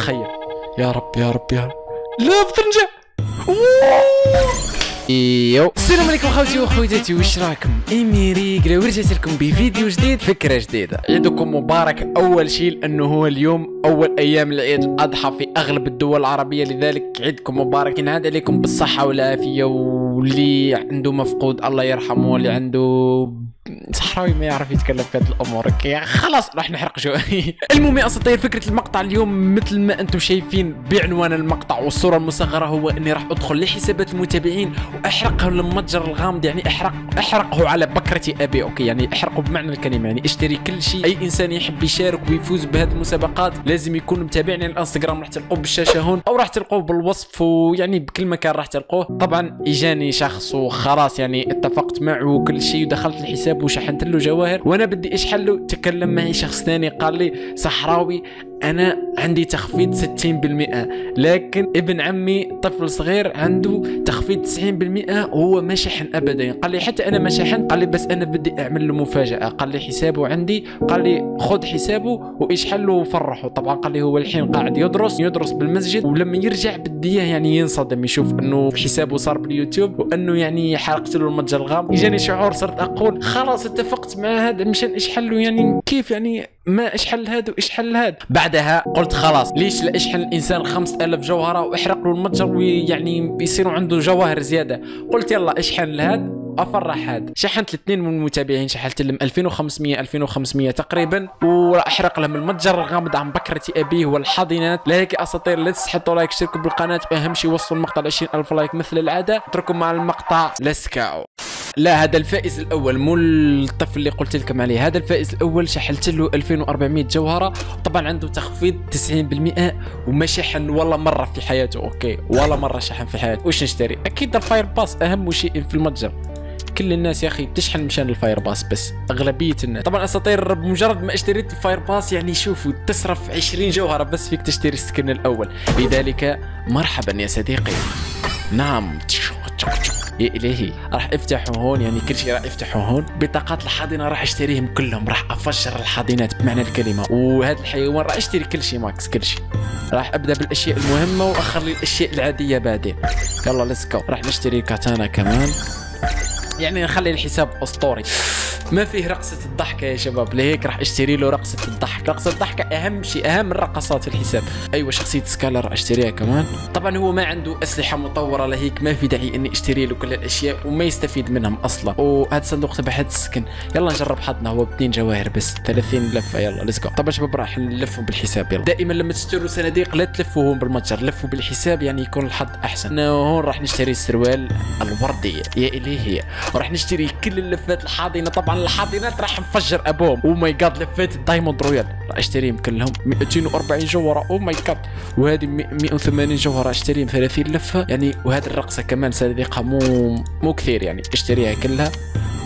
تتخيل. يا رب يا رب يا رب. لا بترجع. ايوا السلام عليكم خوتي وخواتاتي، واش راكم؟ اميريك ورجعت لكم بفيديو جديد، فكره جديده. عيدكم مبارك اول شيء، لانه هو اليوم اول ايام العيد الاضحى في اغلب الدول العربيه، لذلك عيدكم مبارك، ينعاد عليكم بالصحه والعافيه. واللي عنده مفقود الله يرحمه، واللي عنده صحراوي ما يعرف يتكلم في هذه الامور، خلاص راح نحرق جوعي. المهم يا اساطير، فكره المقطع اليوم مثل ما انتم شايفين بعنوان المقطع والصوره المصغره، هو اني راح ادخل لحسابات المتابعين واحرقهم للمتجر الغامض، يعني احرقه على بكره ابي. اوكي، يعني احرقه بمعنى الكلمه، يعني اشتري كل شيء. اي انسان يحب يشارك ويفوز بهذه المسابقات لازم يكون متابعني على الانستغرام، راح تلقوه بالشاشه هون او راح تلقوه بالوصف، ويعني بكل مكان راح تلقوه. طبعا اجاني شخص وخلاص يعني اتفقت معه وكل شيء، ودخلت الحساب وشحنت له جواهر، وانا بدي اشحن له. تكلم معي شخص ثاني قال لي صحراوي انا عندي تخفيض 60%، لكن ابن عمي طفل صغير عنده تخفيض 90% وهو ما شحن ابدا. قال لي حتى انا ما شحن، قال لي بس انا بدي اعمل له مفاجاه، قال لي حسابه عندي، قال لي خذ حسابه واشحن له وفرحه. طبعا قال لي هو الحين قاعد يدرس بالمسجد، ولما يرجع بدي يعني ينصدم يشوف انه حسابه صار باليوتيوب، وانه يعني حرقت له المتجر الغامض. اجاني شعور صرت اقول خلاص اتفقت مع هذا مشان اشحن له، يعني كيف يعني ما اشحن هذا واشحن هذا. بعدها قلت خلاص ليش لا اشحن الانسان 5000 جوهره واحرق له المتجر، ويعني يصيروا عنده جواهر زياده. قلت يلا اشحن لهذا افرح هذا. شحنت الاثنين من المتابعين، شحنت لهم 2500 تقريبا، واحرق لهم المتجر الغامض عن بكره ابيه والحاضنات. لهيك اساطير لا تحطوا لايك، اشتركوا بالقناه، اهم شيء وصلوا المقطع ل 20000 لايك مثل العاده. اترككم مع المقطع لسكاو. لا هذا الفائز الاول، مو الطفل اللي قلت لكم عليه، هذا الفائز الاول شحلت له 2400 جوهره، طبعا عنده تخفيض 90% وما شحن ولا مره في حياته. اوكي، ولا مره شحن في حياته. واش نشتري؟ اكيد الفاير باس اهم شيء في المتجر. كل الناس يا اخي بتشحن مشان الفاير باس بس، اغلبيه الناس. طبعا اساطير بمجرد ما اشتريت الفاير باس يعني شوفوا تصرف 20 جوهره بس فيك تشتري السكن الاول، لذلك مرحبا يا صديقي. نعم يا الهي، راح افتحوا هون، يعني كل شيء راح افتحوا هون. بطاقات الحاضنه راح اشتريهم كلهم، راح افجر الحاضنات بمعنى الكلمه، وهذا الحيوان راح اشتري كل شيء ماكس، كل شيء. راح ابدا بالاشياء المهمه واخلي الاشياء العاديه بعدين. يلا ليتس جو. راح نشتري كاتانا كمان، يعني نخلي الحساب اسطوري. ما فيه رقصة الضحكة يا شباب، لهيك راح اشتري له رقصة الضحك. رقصة الضحكة اهم شيء، اهم الرقصات في الحساب. ايوه، شخصية سكالر راح اشتريها كمان. طبعا هو ما عنده اسلحة مطورة، لهيك ما في داعي اني اشتري له كل الاشياء وما يستفيد منهم اصلا. وهذا الصندوق تبع هذا السكن، يلا نجرب حظنا، هو ب2 جواهر بس، 30 لفة. يلا ليتس جو. طبعا شباب راح نلفهم بالحساب. يلا دائما لما تشتروا صناديق لا تلفوهم بالمتجر، لفوا بالحساب يعني يكون الحظ احسن. هون راح نشتري السروال الوردي، يا الهي. وراح نشتري كل اللفات الحاضنة، طبعا الحاضنات راح نفجر ابوهم. او ماي جاد، لفات الدايموند رويال راح اشتريهم كلهم، 240 جوهره. او ماي جاد، وهذه 180 جوهره، اشتريهم 30 لفه يعني. وهذه الرقصه كمان صديقها مو كثير يعني، اشتريها كلها.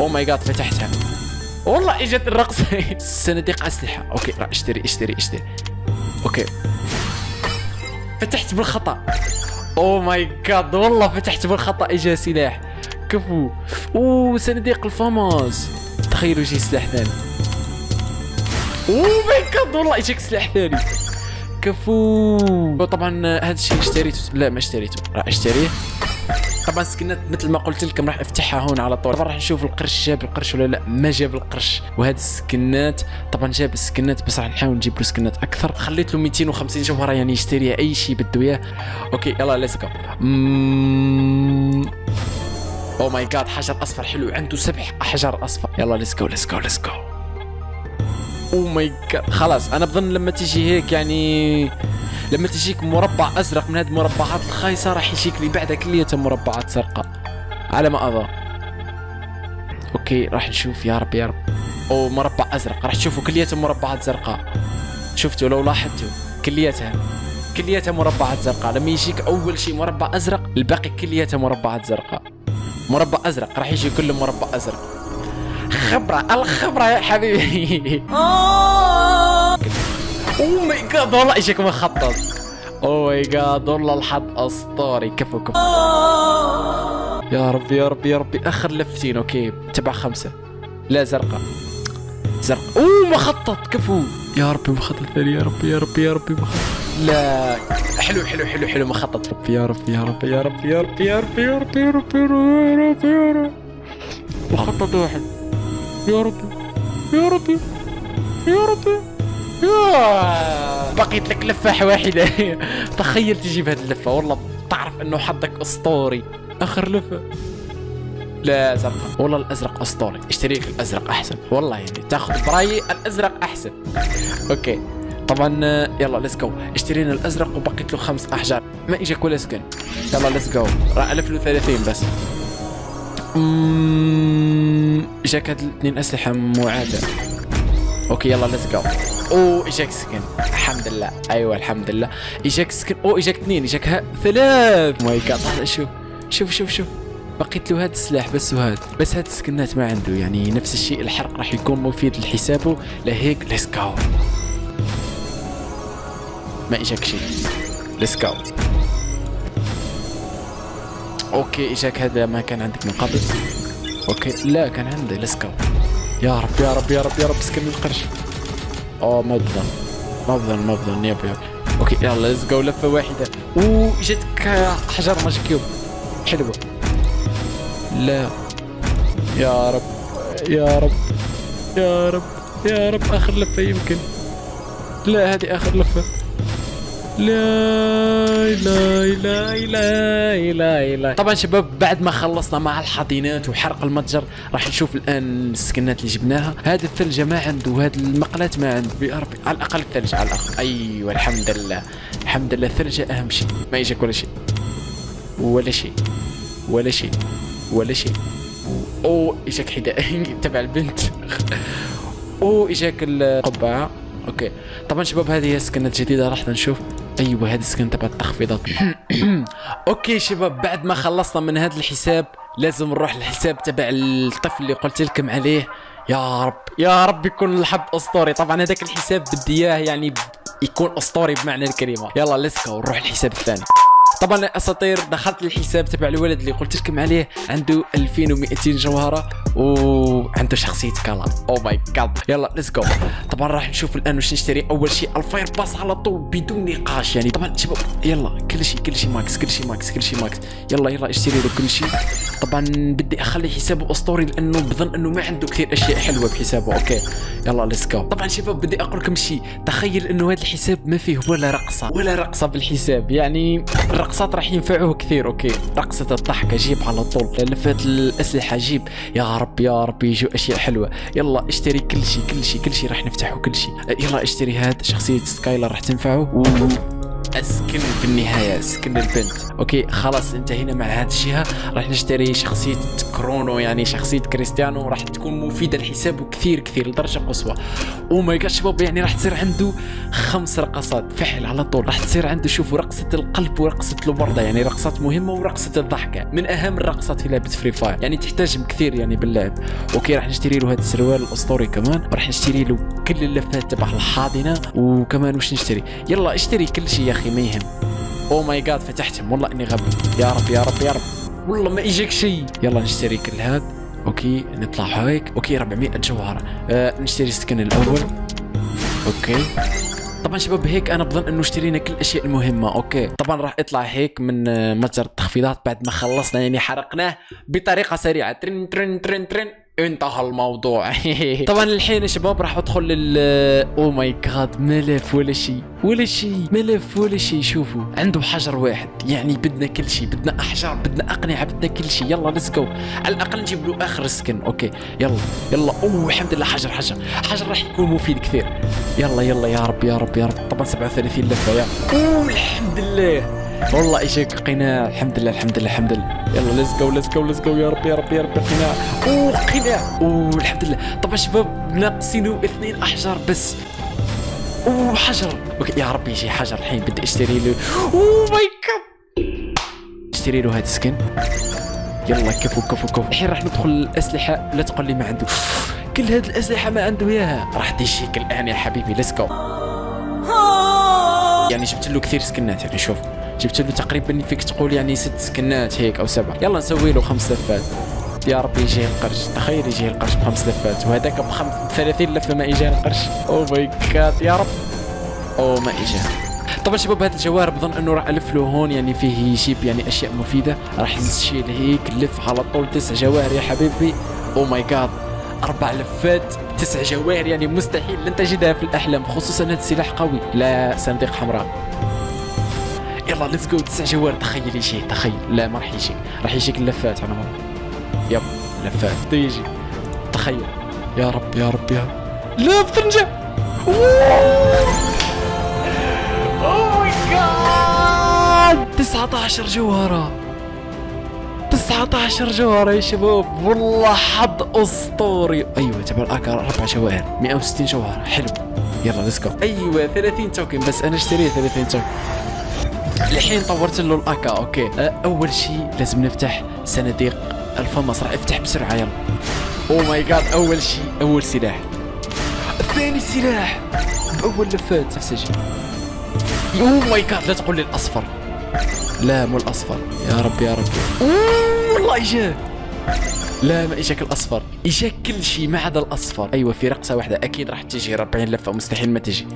او ماي جاد، فتحتها والله اجت الرقصه. صناديق اسلحه، اوكي راح اشتري. اوكي فتحت بالخطا. او ماي جاد، والله فتحت بالخطا، اجا سلاح. كفو. صناديق الفاماز، تخيلوا يجي سلاح ثاني. اوه ماي جاد، والله يجيك سلاح ثاني. كفو. طبعا هذا الشيء اشتريته، لا ما اشتريته، راح اشتريه. طبعا سكنات مثل ما قلت لكم راح افتحها هون على طول. طبعا راح نشوف القرش، جاب القرش ولا لا، ما جاب القرش. وهذه السكنات طبعا جاب السكنات، بس راح نحاول نجيب له سكنات اكثر. خليت له 250 جوهره يعني يشتريها اي شيء بده اياه. اوكي يلا ليتس جو. او ماي جاد، حجر اصفر حلو، عنده 7 احجار اصفر. يلا ليتس جو. او ماي جاد، خلاص انا بظن لما تجي هيك يعني لما تجيك مربع ازرق من هاد المربعات الخايسه راح يجيك لي بعدها كلية مربعات زرقاء على ما اظن. اوكي راح نشوف، يا رب يا رب. او مربع ازرق، راح تشوفوا كلية مربعات زرقاء. شفتوا لو لاحظتوا كليتها مربعات زرقاء. لما يجيك اول شيء مربع ازرق، الباقي كليتها مربعات زرقاء. مربع ازرق راح يجي كله مربع ازرق. الخبره يا حبيبي. اوه ماي جاد، والله اجاك مخطط. اوه ماي جاد، والله الحظ اسطوري. كفو. يا ربي يا ربي يا ربي، اخر لفتين. اوكي تبع 5، لا زرقاء. اوه مخطط. كفو يا ربي، مخطط ثاني. يا ربي يا ربي يا ربي، مخطط. لا حلو حلو حلو حلو مخطط. يا رب يا رب يا رب يا رب يا رب يا رب يا رب يا رب يا رب مخطط واحد. يا ربي يا ربي يا ربي يا بقيت لك لفاحة واحدة. تخيل تجيب هذه اللفة والله تعرف انه حظك اسطوري. اخر لفة لا زرقاء والله الازرق اسطوري. اشتري لك الازرق احسن والله يعني تاخذ برايي الازرق احسن. اوكي طبعا يلا ليتس جو. اشترينا الازرق وبقيت له 5 احجار ما اجاك ولا سكن. يلا ليتس جو راه 1030 بس. اجاك هاد 2 اسلحه معاده. اوكي يلا ليتس جو. او اجاك سكن الحمد لله. ايوه الحمد لله اجاك سكن. او اجاك 2 اجاك 3 ماي جاد. شوف شوف شوف شوف بقيت له هاد السلاح بس وهاد بس. هاد السكنات ما عنده يعني نفس الشيء. الحرق راح يكون مفيد لحسابه لهيك ليتس جو. ما اجاك شيء ليتس جو. اوكي اجاك هذا ما كان عندك من قبل. اوكي لا كان عندي ليتس جو. يا رب يا رب يا رب يا رب سكن القرش. اوه ما بظن ما بظن ما بظن. ياب ياب اوكي يلا ليتس جو لفه واحده. اوه اجتك حجر ماجيك كيوب حلوه. لا يا رب يا رب يا رب يا رب اخر لفه يمكن. لا هذه اخر لفه. لا لا لا لا لا لا. طبعا شباب بعد ما خلصنا مع الحضينات وحرق المتجر راح نشوف الان السكنات اللي جبناها. هذا الثلج ما عنده وهذا المقلات ما عنده. بأربي على الاقل الثلج على الاقل. ايوه الحمد لله الحمد لله. الثلج اهم شيء. ما يجيك ولا شيء ولا شيء ولا شيء ولا شيء. او اجاك حذاء تبع البنت. او اجاك القبعه. اوكي طبعا شباب هذه هي السكنات الجديده راح نشوف. ايوه هذه السكن تبع التخفيضات. اوكي شباب بعد ما خلصنا من هذا الحساب لازم نروح للحساب تبع الطفل اللي قلت لكم عليه. يا رب يا رب يكون الحظ اسطوري. طبعا هذاك الحساب بدي اياه يعني يكون اسطوري بمعنى الكلمه. يلا ليتس جو نروح للحساب الثاني. طبعا اساطير دخلت للحساب تبع الولد اللي قلت لكم عليه. عنده 2200 جوهره وعنده شخصيه كلا. او ماي جاد يلا ليتس جو. طبعا راح نشوف الان واش نشتري. اول شيء الفاير باس على طول بدون نقاش يعني. طبعا شباب يلا كل شيء ماكس كل شيء ماكس كل شيء ماكس. يلا يلا اشتري له كل شيء. طبعا بدي اخلي حسابه اسطوري لانه بظن انه ما عنده كثير اشياء حلوه بحسابه. اوكي يلا ليتس جو. طبعا شباب بدي اقول لكم شيء. تخيل انه هذا الحساب ما فيه ولا رقصه بالحساب يعني. الرقصات راح ينفعوه كثير. اوكي رقصة الضحك جيب على طول. لفات الاسلحة جيب. يا رب يا رب يجوا اشياء حلوة. يلا اشتري كل شيء راح نفتحه كل شيء. يلا اشتري هاد شخصية سكايلر راح تنفعه. اسكن في النهاية سكن البنت. اوكي خلاص انتهينا مع هاد الشيء. راح نشتري شخصية كرونو يعني شخصية كريستيانو راح تكون مفيدة لحسابه كثير لدرجة قصوى. او ماي جاد شباب يعني راح تصير عنده 5 رقصات فحل على طول. راح تصير عنده شوفوا رقصة القلب ورقصة الوردة يعني رقصات مهمة ورقصة الضحكة من اهم الرقصات في لعبة فري فاير يعني تحتاج كثير يعني باللعب. اوكي راح نشتري له هذا السروال الاسطوري كمان. راح نشتري له كل اللفات تبع الحاضنة. وكمان واش نشتري. يلا اشتري كل شيء يا اخي ما يهم. او ماي جاد فتحتهم والله اني غبي. يا رب يا رب يا رب والله ما يجيك شيء. يلا نشتري كل هذا. اوكي نطلع هيك. اوكي 400 جوهره. نشتري السكن الاول. اوكي طبعا شباب هيك انا بظن انه اشترينا كل الاشياء المهمه. اوكي طبعا راح يطلع هيك من متجر التخفيضات بعد ما خلصنا يعني حرقناه بطريقه سريعه. ترن ترن ترن ترن انتهى الموضوع. طبعا الحين يا شباب راح ادخل لل او ماي جاد ملف ولا شيء ملف ولا شيء. شوفوا عنده حجر واحد يعني بدنا كل شيء. بدنا احجار بدنا اقنعه بدنا كل شيء. يلا ليتس جو على الاقل نجيب له اخر سكن. اوكي يلا اوه الحمد لله حجر راح يكون مفيد كثير. يلا يا رب طبعا 37 لفه يا اوه الحمد لله والله اجاك قناع الحمد لله. يلا ليتس جو يا رب قناع. اوه قناع اوه الحمد لله. طبعا شباب ناقصينه 2 احجار بس. اوه حجر. اوكي يا ربي يجي حجر الحين بدي اشتري له. اوه ماي جاد اشتري له هذا السكن. يلا كفو الحين راح ندخل الاسلحه. لا تقول لي ما عنده كل هذه الاسلحه ما عنده اياها. راح تجيك الان يا حبيبي ليتس جو. يعني جبت له كثير سكنات يعني شوف جبت له تقريبا فيك تقول يعني 6 سكنات هيك او 7. يلا نسوي له 5 لفات. يا ربي يجيه القرش. تخيل يجيه القرش ب5 لفات وهذاك ب 30 لفه ما اجاه القرش. او ماي جاد يا رب او ما اجاه. طبعا شباب هذا الجوهر بظن انه راح الف له هون يعني فيه يجيب يعني اشياء مفيده. راح نشيل هيك لف على طول 9 جواهر يا حبيبي. او ماي جاد 4 لفات 9 جواهر يعني مستحيل لن تجدها في الاحلام، خصوصا هذا السلاح قوي. لا صندوق حمراء يلا ليتس جو 9 جواهر. تخيل يجي، تخيل. لا ما راح يجيك، راح يجيك اللفات على مرة. يب لفات تيجي، تخيل. يا رب يا رب يا رب. لا بترجع. اوه ماي جاد 19 جوهرة 19 جوهرة يا شباب، والله حظ اسطوري. ايوه تبع الاكار 4 جواهر 160 جوهرة حلو. يلا ليتس جو. ايوه 30 توكن بس انا اشتريت 30 توكن. الحين طورت له الاكا اوكي. اول شيء لازم نفتح صناديق الفمص. راح افتح بسرعه يلا. او ماي جاد اول شيء اول سلاح، ثاني سلاح باول لفات نفس الشيء. او ماي جاد لا تقول لي الاصفر، لا مو الاصفر يا رب يا رب. اوه والله اجاك، لا ما اجاك الاصفر، اجاك كل شيء ما عدا الاصفر. ايوه في رقصه واحده اكيد راح تجي 40 لفه مستحيل ما تجي.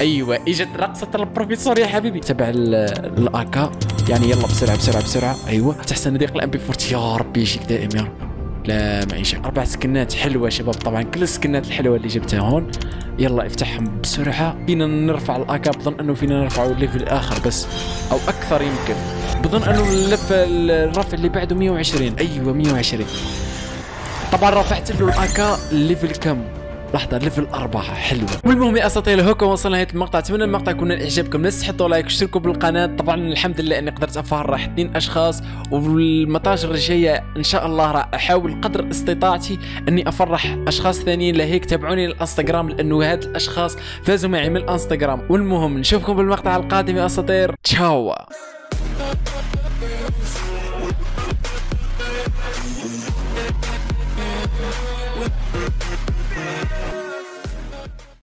ايوه اجت رقصه البروفيسور يا حبيبي تبع الاكا يعني. يلا بسرعه بسرعه بسرعه. ايوه تحت صناديق الام بي 40 يا رب يجيك دائم يا رب. لا ما يجيك. 4 سكنات حلوه شباب، طبعا كل السكنات الحلوه اللي جبتها هون. يلا افتحهم بسرعه. فينا نرفع الاكا، بظن انه فينا نرفعه ليفل اخر بس او اكثر يمكن. بظن انه اللفه الرفع اللي بعده 120. ايوه 120. طبعا رفعت له الاكا ليفل كم؟ لحظة ليفل 4 حلوة. والمهم يا اساطير هكا وصلنا نهاية المقطع، اتمنى المقطع يكون اعجابكم. لا تنسوا تحطوا لايك واشتركوا بالقناة. طبعا الحمد لله اني قدرت افرح 2 اشخاص، والمطاجر الجاية ان شاء الله راح احاول قدر استطاعتي اني افرح اشخاص ثانيين. لهيك تابعوني للانستغرام لانه هاد الاشخاص فازوا معي من الانستغرام. والمهم نشوفكم بالمقطع القادم يا اساطير، تشاو.